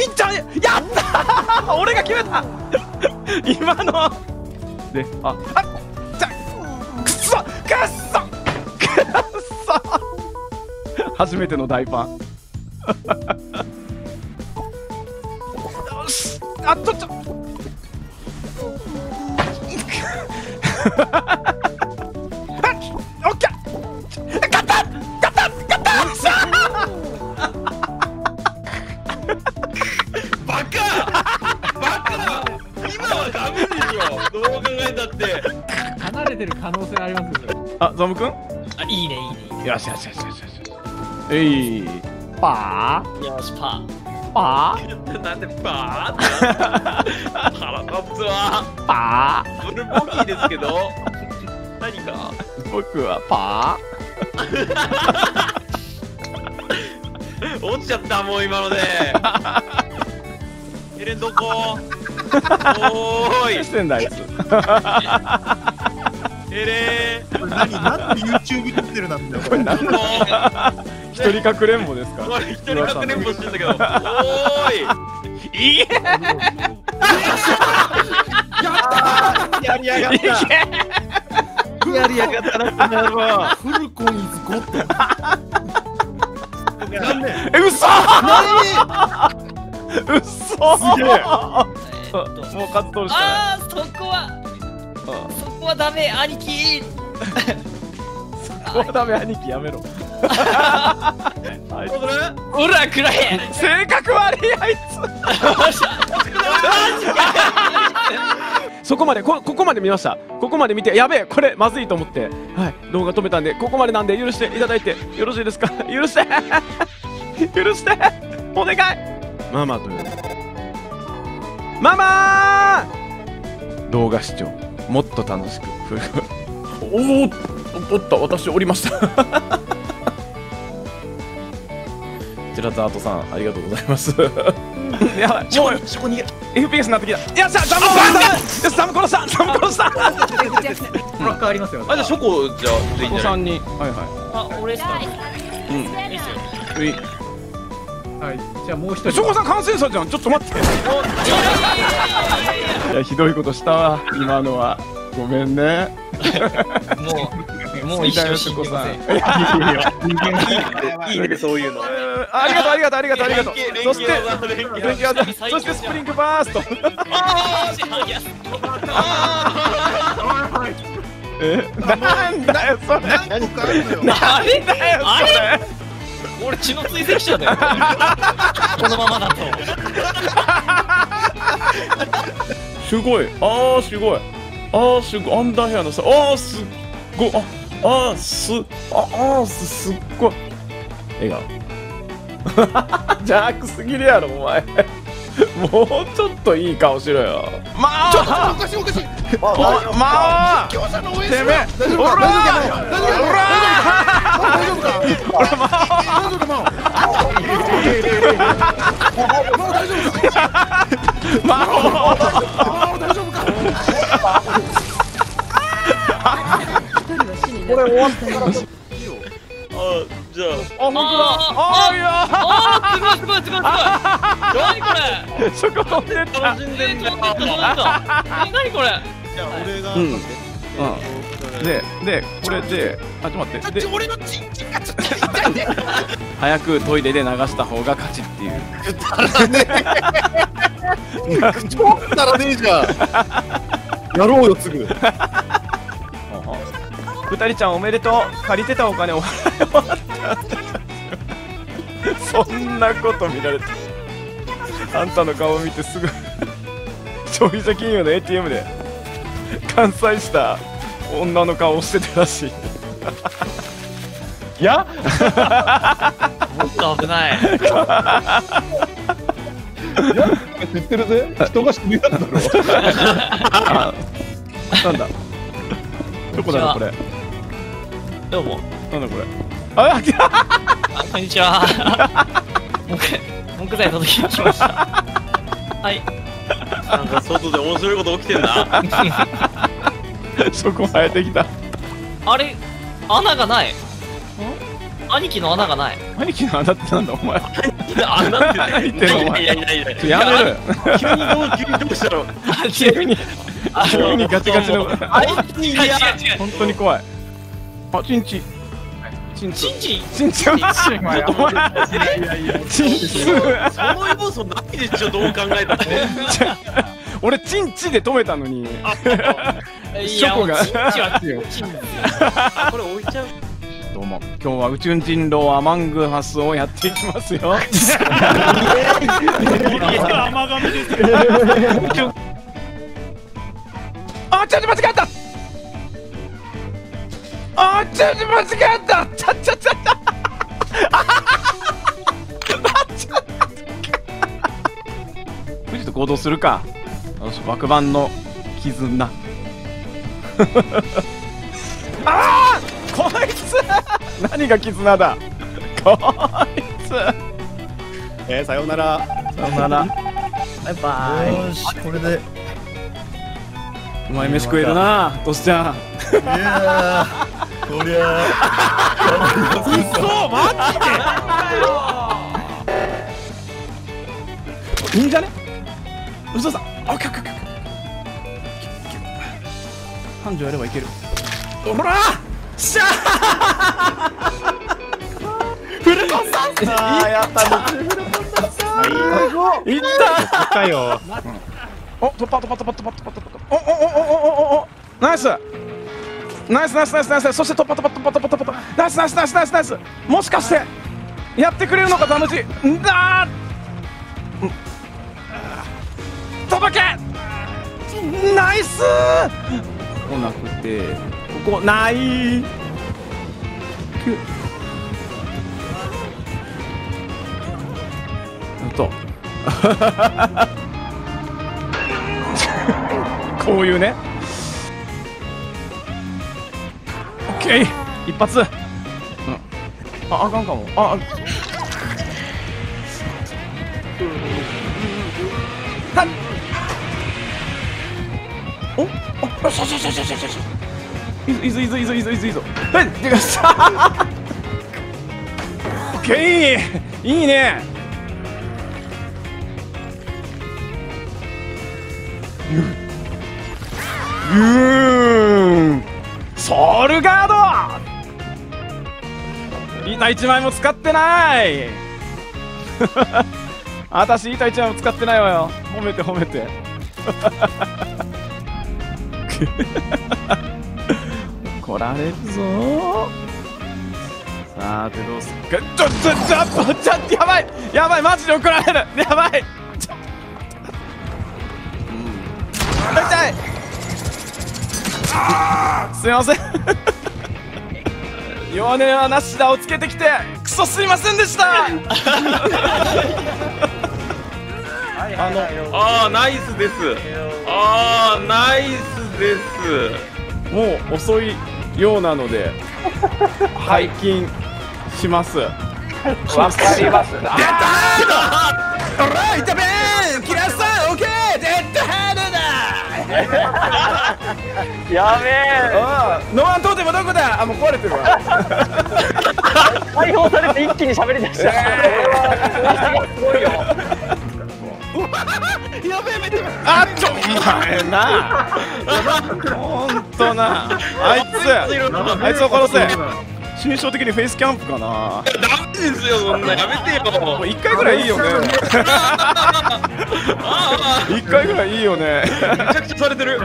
いんじゃねえ、やったー俺が決めた今ので、あっじゃくっそくっそくっそ初めての大パンよし、あっとっちょあ、ゾムくん？あ、いいね、いいね。よしよしよしよしよし。パー？よし、パー。パー？なんでパー？腹立つわ。パー？俺、ボギーですけど。何か？僕はパー？落ちちゃった、もう今ので。エレンどこ？おーい。何してんだ、あいつ。なんで YouTube 撮ってるなんだよこれ。一人かくれんぼですか。一人かくれんぼしてんだけど。おーい。いえ。やりやがった。やりやがったな。なるほど。フルコインズ5点。なんで？嘘。何？嘘。すげえ。もうカットした。ああ、そこは。そこはダメ兄貴。そこはダメ兄貴やめろ。おらくらえ。性格悪いあいつ。そこまでここまで見ました。ここまで見てやべえこれまずいと思って、はい、動画止めたんでここまでなんで許していただいてよろしいですか。許して許してお願い。ママというママー動画視聴。もっと楽しくおおおった、私おりましたジェラザートさんありがとうございますやばい、もう FPS になってきた。よっしゃザム殺したザム殺したブラックありますよ。あ、じゃあショコじゃあショコさんに、はいはい、あ、俺っすか。うん、いいっすよ。はい、じゃあもう一人ショコさん感染者じゃん。ちょっと待って、いやひどいことしたわ今のは。ごめんねもう一生死んでません。いいねそういうの。ありがとうありがとうありがとうありがとう。そしてそしてスプリングバースト。なんだよそれ。何だよそれ。俺血の追跡者だよこのままだとすごい、あーすごい、あーすごい、アンダーヘアのさ、あーすっごい、あーす、あーす、すっごい笑顔邪悪すぎるやろお前もうちょっといい顔しろよ。まあちょっとおかしいおかしい、まあ実況者の応援してる。おらで、これで、あ、ちょっと待って、俺のチンチンがちょっと痛いね。早くトイレで流した方が勝ちっていう。ちょっとならねえじゃん。やろうよすぐ。ふたりちゃんおめでとう。借りてたお金を払い終わった。そんなこと見られて。あんたの顔を見てすぐ消費者金融の ATM で完済した女の顔をしてたらしい。いやもっと危ない。いや知ってるぜ、人が死ぬやつだろ。なんだどこだろこれ。どうもなんだこれ。あっこんにちは。木材届きました。はい、なんか外で面白いこと起きてんな。そこ生えてきた。あれ穴がない。兄貴の穴がない。兄貴の穴ってなんだお前。穴って何言ってんのお前。やめろよ。急にどうしたの。急にガチガチの。あいついや。本当に怖い。あ、チンチ。チンチ。お前。チンチ。その要素ないでしょどう考えたって。俺チンチで止めたのに。いや、チンチは強い。これ置いちゃう。どうも、今日は宇宙人狼アマングハスをやっていきますよ。あ、ちょっと間違った。あ、ちょっと間違った。富士と行動するか。爆弾の絆。ああ。こいつ何が絆だこいつさようならバイバーイ。よしこれでうまい飯食えるなトシちゃん。いやーこりゃーうそマジでいいんじゃね。うそさんオッケーオッケー繁盛やればいける。ほらしゃーフルコンさんやったね。いったよ。おっ突破おナイスそして突破ナイスもしかしてやってくれるのかダムジんだ届けナイス来なくてここないーやっとこういうねオッケー一発、うん、あかんかもあおっよしよしよしよしよしよしいいぞてかさオッケーいいね。ソウルガード板1枚も使ってない私板1枚も使ってないわよ。褒めて来られるぞー。さあ、でどうすっか。ちょっとやばいマジで怒られるやばい痛いすいません弱音はなしだをつけてきてクソすいませんでしたあーナイスですもう遅いようなので拝金します。わかります。やったー！おら痛めー！キラーさんオッケー！デッドハードだ！やべえ。ノーアントーテムどこだ？あもう壊れてるわ。解放されて一気に喋り出した。すごいよ。やべえめっちゃ。あっちょお前な。ほんとな。あいつを殺せ。心象的にフェイスキャンプかな。ダメですよそんなやめてよ。一回ぐらいいいよね。一回ぐらいいいよね。めちゃくちゃされてる。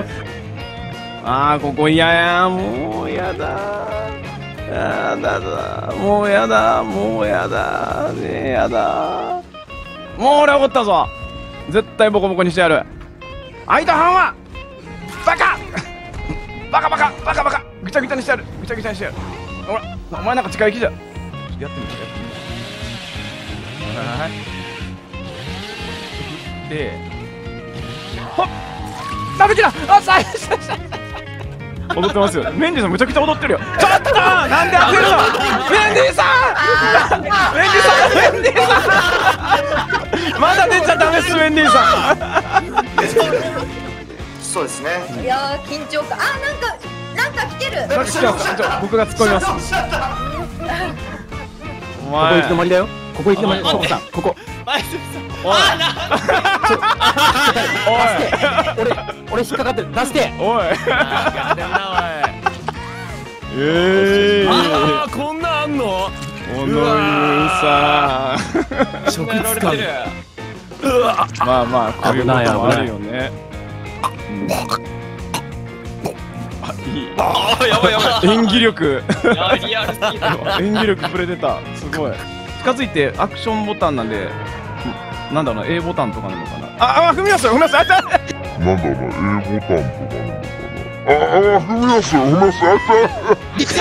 ああここ嫌やもうやだ。もうやだねやだ。もう俺怒ったぞ。絶対ボコボコにしてやる。相田班はバカぐちゃぐちゃにしてやる。ほらお前なんか近い気じゃん。やってみてはいでほっダメキラあさい踊ってますよ。メンディーさんむちゃくちゃ踊ってるよ。ちょっとなんで当てるのメンディーさんメンディーさんまだ出ちゃダメっすメンディーさんそうですね。いやー緊張感あなんか来てる。僕が突っ込みます。こいつの森だよ。ここいつの森。ここさん、ここ。あ、おい。俺引っかかってる。出して。おい。ああ、こんなあんの？おのりさん。食使う。まあまあ、こういうのもあるよね。ああ、やばいやばい。演技力。リアルすぎる。演技力ぶれてた。すごい。近づいてアクションボタンなんで、なんだろうな、A ボタンとかなのかな。あ、踏み出すよ、踏み出す。あ、なんだろうな、A ボタンとかなのかな。あ、踏み出すよ、踏み出す。あ、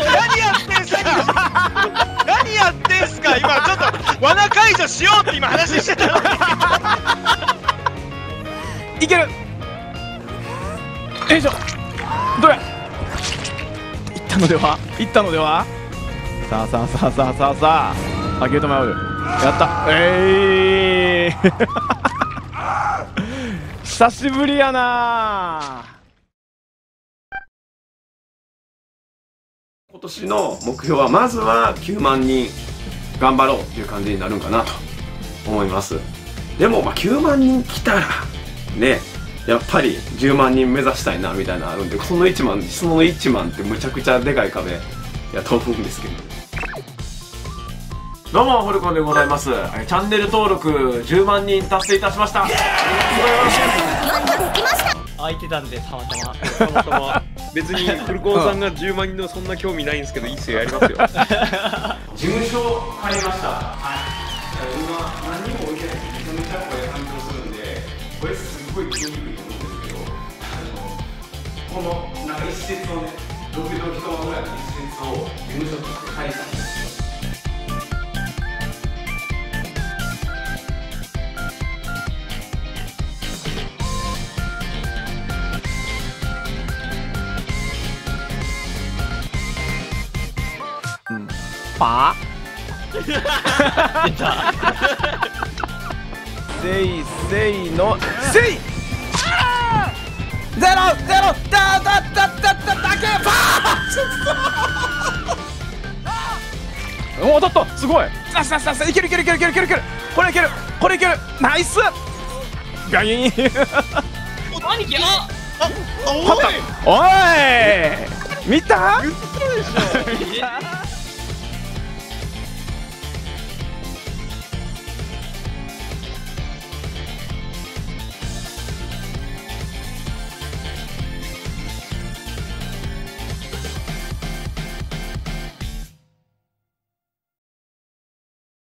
何やってんすか。何やってんすか。今ちょっと罠解除しようって今話してたのに。いける。よいしょ。どれ。行ったのでは。さああ、ゲート前ある。やった。久しぶりやな。今年の目標はまずは9万人頑張ろうっていう感じになるんかなと思います。でもまあ9万人来たらね、やっぱり10万人目指したいなみたいなのあるんで、その1万ってむちゃくちゃでかい壁やと思うんですけど。どうもホルコンでございます。チャンネル登録10万人達成いたしました。空いてたんでたまたま別にホルコンさんが10万人のそんな興味ないんですけど、いいっすよ、やりますよ。事務所を借りました。今何にも置いてないめちゃめちゃこれ反響するんで、これすごい気にくいと思うんですけど、このなんか一節をね、6畳1間ぐらいの一節を事務所として借りたんです。パせいせいのせいゼロゼロだだだだだだけパー。おお、だった、すごい。さいけるいけるいけるいけるいけるいける、これいける、これいける、ナイス。ガイン。何けな。おいおい、見た。